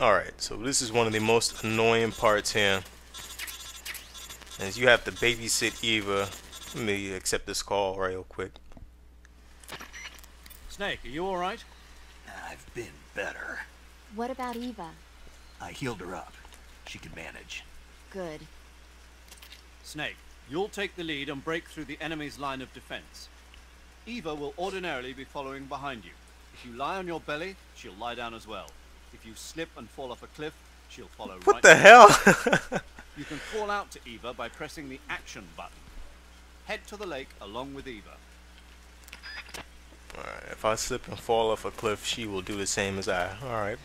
Alright, so this is one of the most annoying parts here. As you have to babysit Eva. Let me accept this call real quick. Snake, are you alright? I've been better. What about Eva? I healed her up. She could manage. Good. Snake, you'll take the lead and break through the enemy's line of defense. Eva will ordinarily be following behind you. If you lie on your belly, she'll lie down as well. If you slip and fall off a cliff, she'll follow right. What the hell? You can call out to Eva by pressing the action button. Head to the lake along with Eva. Alright, if I slip and fall off a cliff, she will do the same as I. Alright,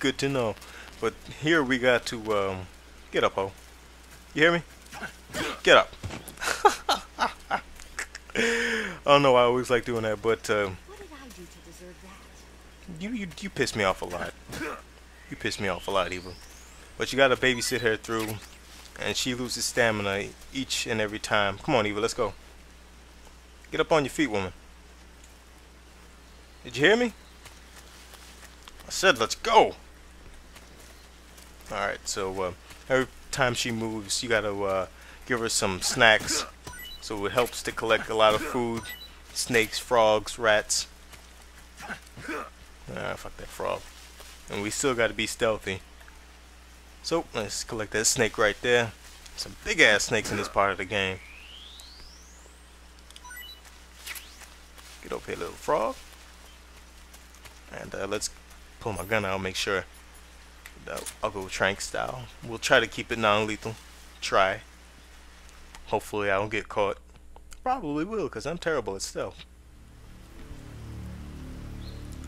good to know. But here we got to, get up, ho. You hear me? Get up. I don't know why I always like doing that, but, what did I do to deserve that? You piss me off a lot. You piss me off a lot, Eva. But you gotta babysit her through, and she loses stamina each and every time. Come on, Eva, let's go. Get up on your feet, woman. Did you hear me? I said let's go. Alright, so every time she moves, you gotta give her some snacks. So it helps to collect a lot of food. Snakes, frogs, rats. Ah, fuck that frog. And we still gotta be stealthy. So let's collect that snake right there. Some big ass snakes in this part of the game. Get over here, little frog. And let's pull my gun out, make sure. I'll go Trank style. We'll try to keep it non-lethal. Try. Hopefully I don't get caught. Probably will, because I'm terrible at stealth.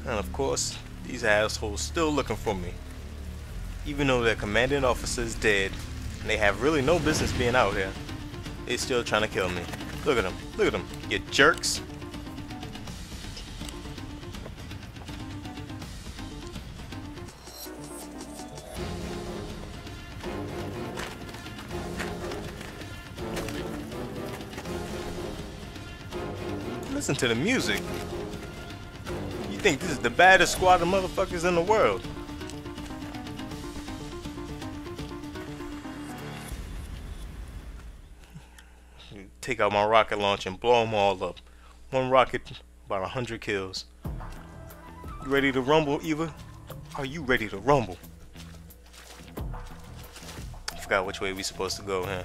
And of course, these assholes still looking for me. Even though their commanding officer is dead, and they have really no business being out here, they still trying to kill me. Look at them. Look at them. You jerks. Listen to the music. You think this is the baddest squad of motherfuckers in the world? Take out my rocket launch and blow them all up. One rocket, about 100 kills. You ready to rumble, Eva? Are you ready to rumble? I forgot which way we supposed to go, huh?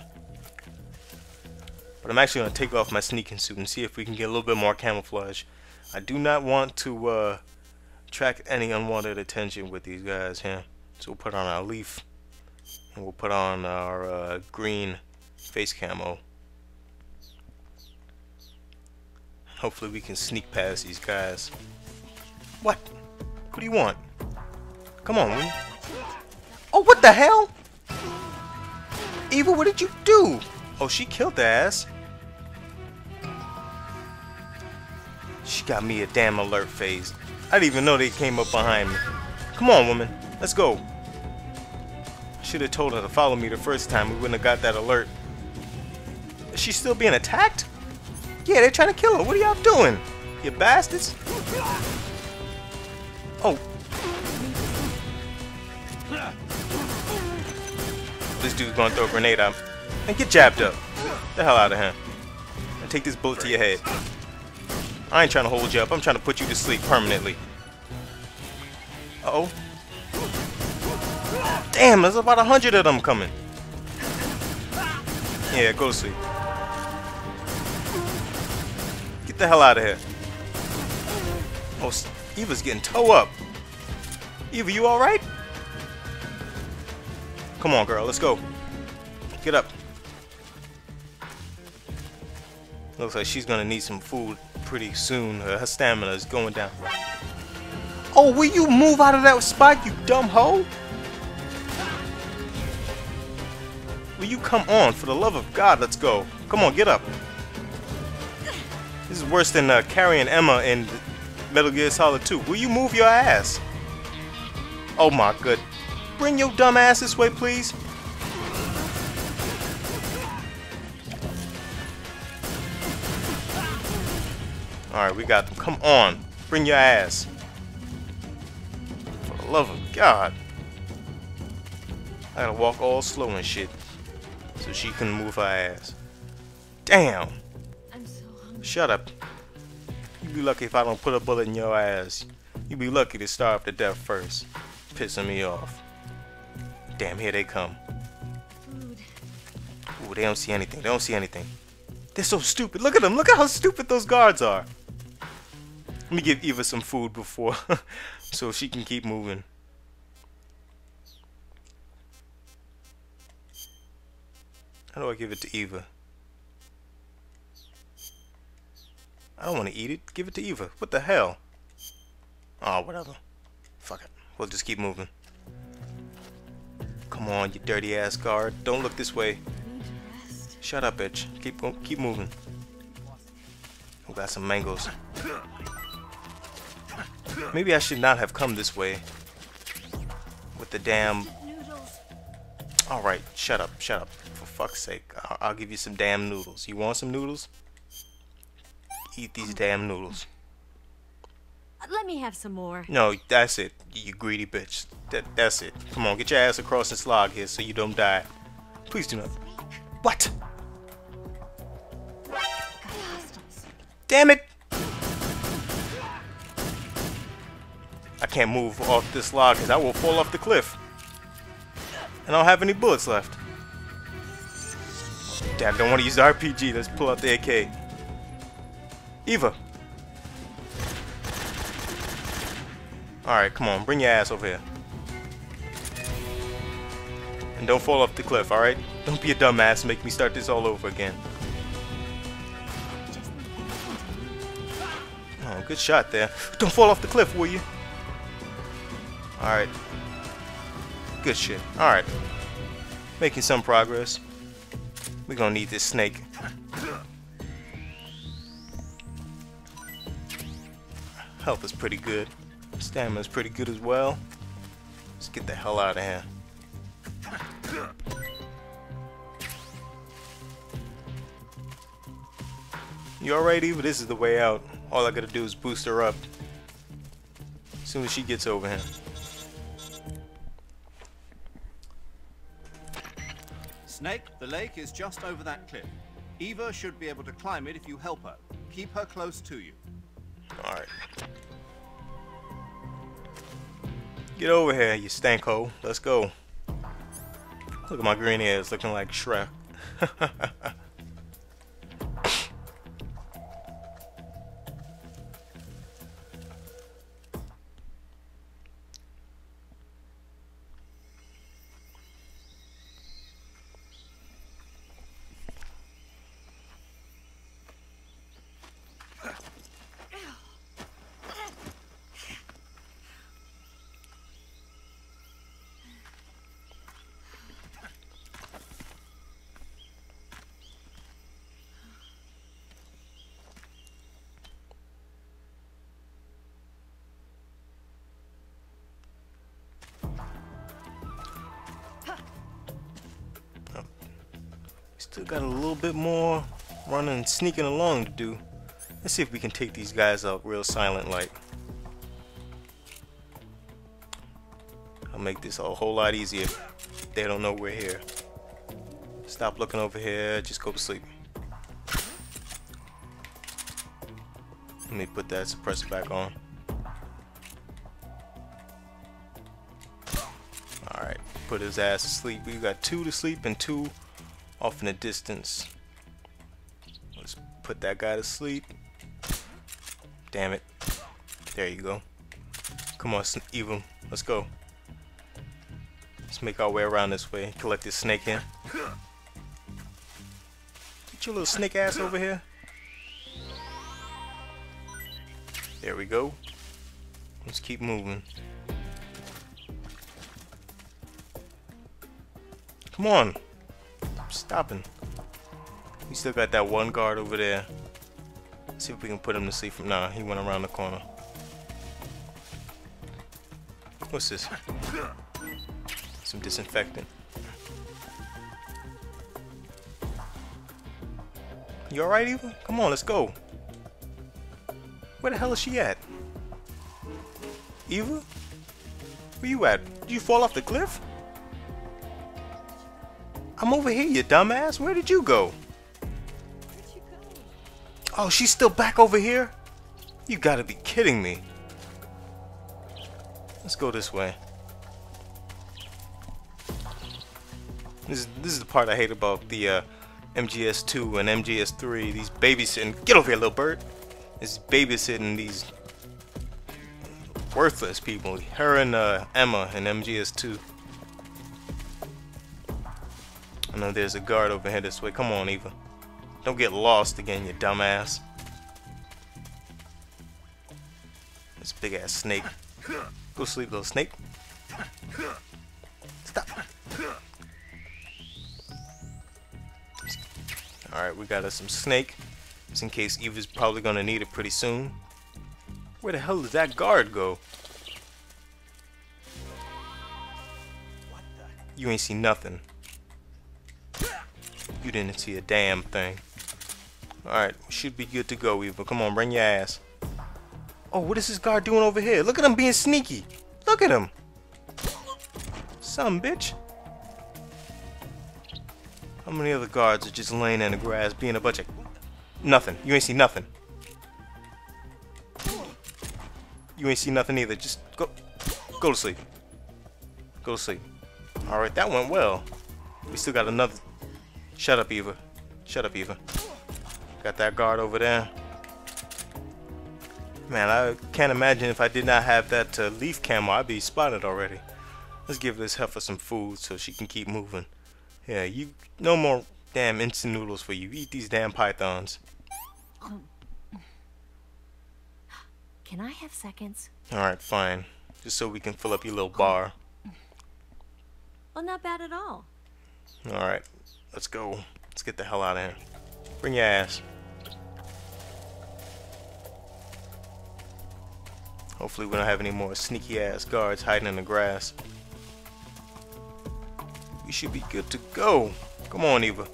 But I'm actually going to take off my sneaking suit and see if we can get a little bit more camouflage. I do not want to attract any unwanted attention with these guys here. So we'll put on our leaf. And we'll put on our green face camo. Hopefully we can sneak past these guys. What? What do you want? Come on, man. Oh, what the hell? Eva, what did you do? Oh, she killed the ass. She got me a damn alert phase. I didn't even know they came up behind me. Come on, woman. Let's go. Should have told her to follow me the first time. We wouldn't have got that alert. Is she still being attacked? Yeah, they're trying to kill her. What are y'all doing? You bastards. Oh. This dude's gonna throw a grenade out. And get jabbed up. Get the hell out of him. And take this bullet to your head. I ain't trying to hold you up. I'm trying to put you to sleep permanently. Uh oh. Damn, there's about 100 of them coming. Yeah, go to sleep. Get the hell out of here. Oh, Eva's getting toe up. Eva, you alright? Come on, girl. Let's go. Get up. Looks like she's gonna need some food pretty soon. Her stamina is going down. Oh, will you move out of that spot, you dumb hoe? Will you come on? For the love of God, let's go. Come on, get up. This is worse than carrying Emma in Metal Gear Solid 2. Will you move your ass? Oh my good. Bring your dumb ass this way, please. Alright, we got them. Come on. Bring your ass. For the love of God. I gotta walk all slow and shit so she can move her ass. Damn! I'm so hungry. Shut up. You be lucky if I don't put a bullet in your ass. You be lucky to starve to death first. Pissing me off. Damn, here they come. Food. Ooh, they don't see anything. They don't see anything. They're so stupid. Look at them. Look at how stupid those guards are. Let me give Eva some food before so she can keep moving. How do I give it to Eva? I don't want to eat it. Give it to Eva. What the hell? Oh, whatever. Fuck it. We'll just keep moving. Come on, you dirty ass guard. Don't look this way. Shut up, bitch. Keep moving. We got some mangoes. Maybe I should not have come this way. With the damn... Alright, shut up, shut up. For fuck's sake, I'll give you some damn noodles. You want some noodles? Eat these damn noodles. Let me have some more. No, that's it, you greedy bitch. That's it. Come on, get your ass across this log here so you don't die. Please do not. What? Damn it! I can't move off this log because I will fall off the cliff. And I don't have any bullets left. Damn, I don't want to use the RPG. Let's pull out the AK. Eva. Alright, come on. Bring your ass over here. And don't fall off the cliff, alright? Don't be a dumbass and make me start this all over again. Oh, good shot there. Don't fall off the cliff, will you? Alright. Good shit. Alright. Making some progress. We're gonna need this snake. Health is pretty good. Stamina is pretty good as well. Let's get the hell out of here. You alright, Eva? This is the way out. All I gotta do is boost her up. As soon as she gets over here. Snake, the lake is just over that cliff. Eva should be able to climb it if you help her. Keep her close to you. Alright. Get over here, you stank hole. Let's go. Look at my green ears looking like Shrek. Still got a little bit more running and sneaking along to do. Let's see if we can take these guys out real silent like. I'll make this a whole lot easier. They don't know we're here. Stop looking over here, just go to sleep. Let me put that suppressor back on. Alright, put his ass to sleep. We've got two to sleep and two off in the distance. Let's put that guy to sleep. Damn it. There you go. Come on, Eva. Let's go. Let's make our way around this way. Collect this snake here. Get your little snake ass over here. There we go. Let's keep moving. Come on. Stopping. We still got that one guard over there. Let's see if we can put him to sleep from now. Nah, he went around the corner. What's this? Some disinfectant. You alright, Eva? Come on, let's go. Where the hell is she at? Eva? Where you at? Did you fall off the cliff? I'm over here, you dumbass. Where did you go? Where'd you go? Oh, she's still back over here? You gotta be kidding me. Let's go this way. This is the part I hate about the MGS2 and MGS3. These babysitting. Get over here, little bird. This babysitting these worthless people. Her and Emma and MGS2. I know there's a guard over here this way. Come on, Eva. Don't get lost again, you dumbass. This big ass snake. Go sleep, little snake. Stop. Alright, we got us some snake. Just in case Eva's probably gonna need it pretty soon. Where the hell does that guard go? What the? You ain't see nothing. You didn't see a damn thing. Alright, we should be good to go, Eva. Come on, bring your ass. Oh, what is this guard doing over here? Look at him being sneaky. Look at him. Some bitch. How many other guards are just laying in the grass being a bunch of nothing? You ain't see nothing. You ain't see nothing either. Just go to sleep. Go to sleep. Alright, that went well. We still got another. Shut up, Eva. Shut up, Eva. Got that guard over there. Man, I can't imagine if I did not have that leaf camera, I'd be spotted already. Let's give this heifer some food so she can keep moving. Yeah, you no more damn instant noodles for you. Eat these damn pythons. Can I have seconds? Alright, fine. Just so we can fill up your little bar. Well, not bad at all. Alright, let's go. Let's get the hell out of here. Bring your ass. Hopefully we don't have any more sneaky ass guards hiding in the grass. We should be good to go. Come on, Eva.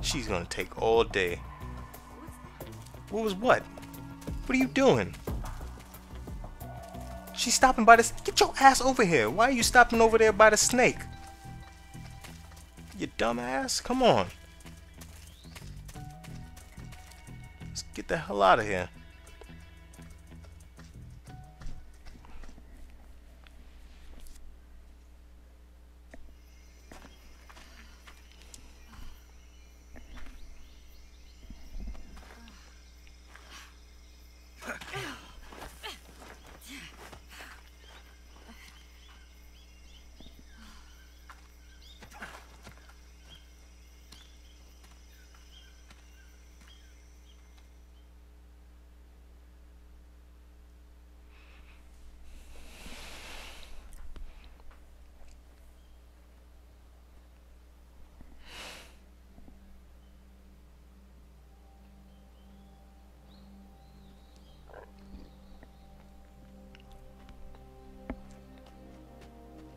She's gonna take all day. What was what? What are you doing? She's stopping by this. Get your ass over here. Why are you stopping over there by the snake? You dumbass. Come on. Let's get the hell out of here.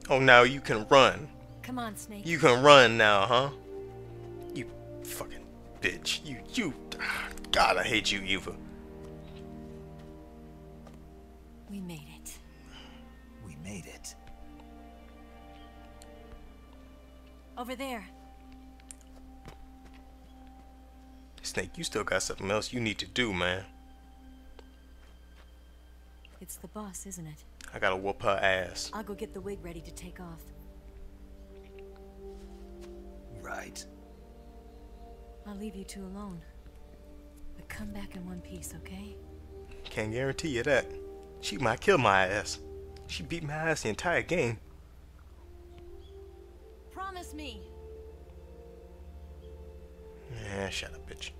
Oh, now you can run. Come on, snake. You can run now, huh? You fucking bitch. You. God, I hate you, Eva. We made it. We made it. Over there. Snake, you still got something else you need to do, man. It's the boss, isn't it? I gotta whoop her ass. I'll go get the wig ready to take off. Right. I'll leave you two alone. But come back in one piece, okay? Can't guarantee you that. She might kill my ass. She beat my ass the entire game. Promise me. Nah, shut up, bitch.